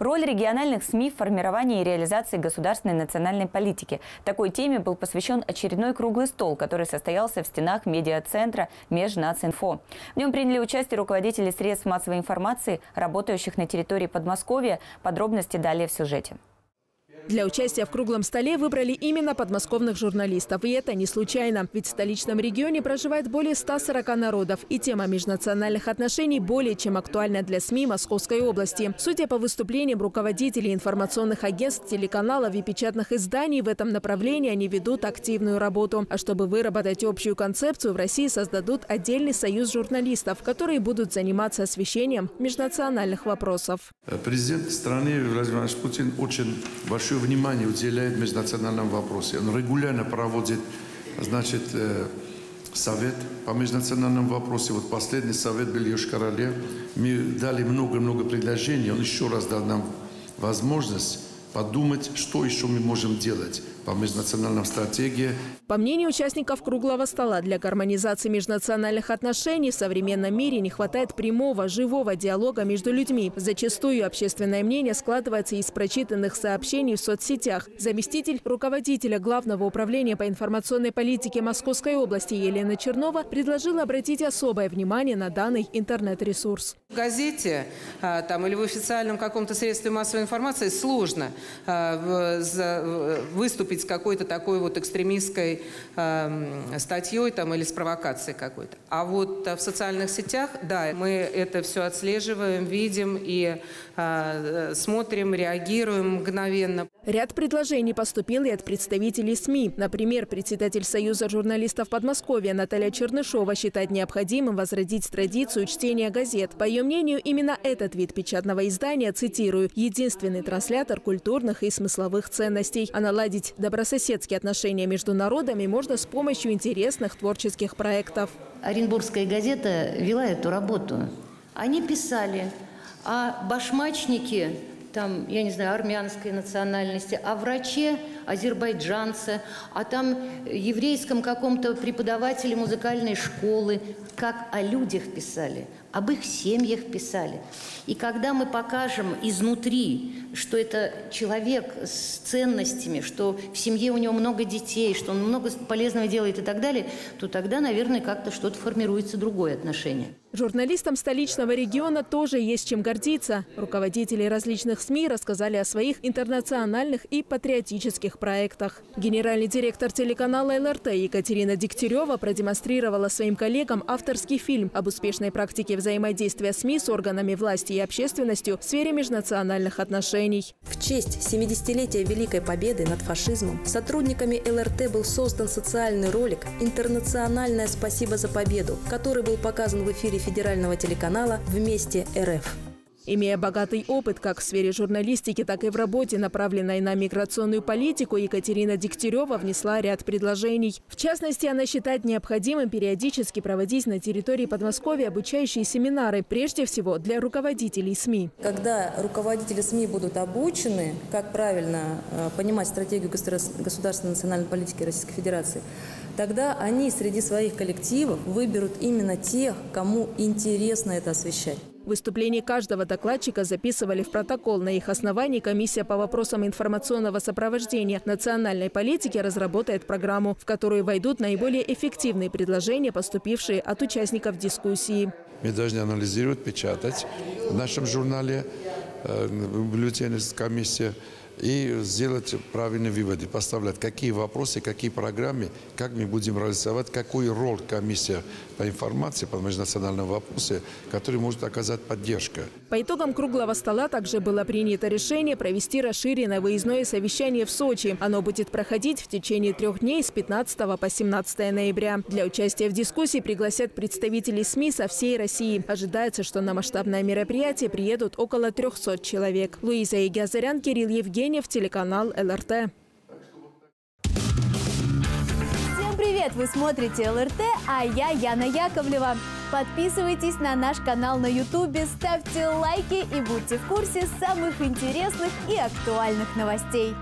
Роль региональных СМИ в формировании и реализации государственной национальной политики. Такой теме был посвящен очередной круглый стол, который состоялся в стенах медиа-центра «Межнац-инфо». В нем приняли участие руководители средств массовой информации, работающих на территории Подмосковья. Подробности далее в сюжете. Для участия в круглом столе выбрали именно подмосковных журналистов. И это не случайно. Ведь в столичном регионе проживает более 140 народов. И тема межнациональных отношений более чем актуальна для СМИ Московской области. Судя по выступлениям руководителей информационных агентств, телеканалов и печатных изданий, в этом направлении они ведут активную работу. А чтобы выработать общую концепцию, в России создадут отдельный союз журналистов, которые будут заниматься освещением межнациональных вопросов. Президент страны Владимир Владимирович Путин очень большой внимание уделяет межнациональному вопросу. Он регулярно проводит, значит, совет по межнациональному вопросу. Вот последний совет был в Йошкар-Оле. Мы дали много-много предложений. Он еще раз дал нам возможность подумать, что еще мы можем делать по межнациональной стратегии. По мнению участников круглого стола, для гармонизации межнациональных отношений в современном мире не хватает прямого, живого диалога между людьми. Зачастую общественное мнение складывается из прочитанных сообщений в соцсетях. Заместитель руководителя Главного управления по информационной политике Московской области Елена Чернова предложила обратить особое внимание на данный интернет-ресурс. В газете там, или в официальном каком-то средстве массовой информации сложно выступить с какой-то такой вот экстремистской статьей там, или с провокацией какой-то. А вот в социальных сетях, да, мы это все отслеживаем, видим и смотрим, реагируем мгновенно. Ряд предложений поступил и от представителей СМИ. Например, председатель Союза журналистов Подмосковья Наталья Чернышова считает необходимым возродить традицию чтения газет. По ее мнению, именно этот вид печатного издания, цитирую, единственный транслятор культурных и смысловых ценностей. А наладить добрососедские отношения между народами можно с помощью интересных творческих проектов. Оренбургская газета вела эту работу. Они писали о башмачнике, там, я не знаю, армянской национальности, о враче, азербайджанце, о там еврейском каком-то преподавателе музыкальной школы, как о людях писали, об их семьях писали. И когда мы покажем изнутри, что это человек с ценностями, что в семье у него много детей, что он много полезного делает и так далее, то тогда, наверное, как-то что-то формируется другое отношение. Журналистам столичного региона тоже есть чем гордиться. Руководители различных СМИ рассказали о своих интернациональных и патриотических проектах. Генеральный директор телеканала ЛРТ Екатерина Дегтярева продемонстрировала своим коллегам авторский фильм об успешной практике взаимодействия СМИ с органами власти и общественностью в сфере межнациональных отношений. В честь 70-летия Великой Победы над фашизмом сотрудниками ЛРТ был создан социальный ролик «Интернациональное спасибо за победу», который был показан в эфире федерального телеканала «Вместе РФ». Имея богатый опыт как в сфере журналистики, так и в работе, направленной на миграционную политику, Екатерина Дегтярева внесла ряд предложений. В частности, она считает необходимым периодически проводить на территории Подмосковья обучающие семинары, прежде всего для руководителей СМИ. Когда руководители СМИ будут обучены, как правильно понимать стратегию государственной национальной политики Российской Федерации, тогда они среди своих коллективов выберут именно тех, кому интересно это освещать. Выступление каждого докладчика записывали в протокол. На их основании комиссия по вопросам информационного сопровождения национальной политики разработает программу, в которую войдут наиболее эффективные предложения, поступившие от участников дискуссии. Мы должны анализировать, печатать в нашем журнале, в бюллетене комиссии и сделать правильные выводы, поставлять, какие вопросы, какие программы, как мы будем реализовать, какую роль комиссия по информации, по межнациональному вопросу, который может оказать поддержка. По итогам круглого стола также было принято решение провести расширенное выездное совещание в Сочи. Оно будет проходить в течение 3 дней с 15 по 17 ноября. Для участия в дискуссии пригласят представителей СМИ со всей России. Ожидается, что на масштабное мероприятие приедут около 300 человек. Луиза Егиазарян, Кирилл Евгений, в телеканал ЛРТ. Всем привет! Вы смотрите ЛРТ, а я Яна Яковлева. Подписывайтесь на наш канал на Ютубе, ставьте лайки и будьте в курсе самых интересных и актуальных новостей.